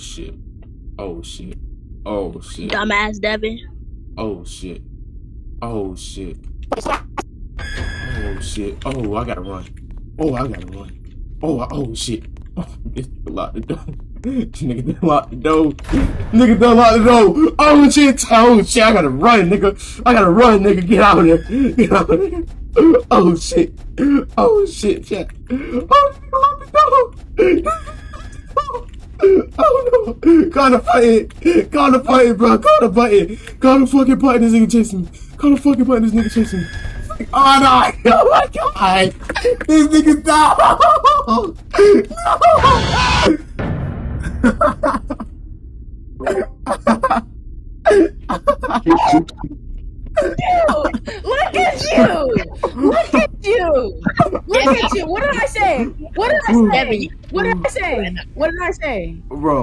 shit. Oh shit. Oh shit. Dumbass Devin. Oh shit. Oh shit. Oh shit. Oh, I gotta run. Oh, I gotta run. Oh, oh shit. Oh, this nigga locked the door. Nigga done locked the door. Nigga done locked the door. Oh shit. Oh shit. I gotta run, nigga. I gotta run, nigga. Get out of there. Get out of there. Oh shit. Oh shit. Shit. Oh, nigga locked the door. Oh no! Call the button! Call the button, bro! Call the button! Call the fucking button, this nigga chasing me! Call the fucking button, this nigga chasing me! Oh no! Oh my god! This nigga died! No! Dude, look at you! Look at you! Look at you! What did I say? What did I say? What did I say? What did I say? Bro.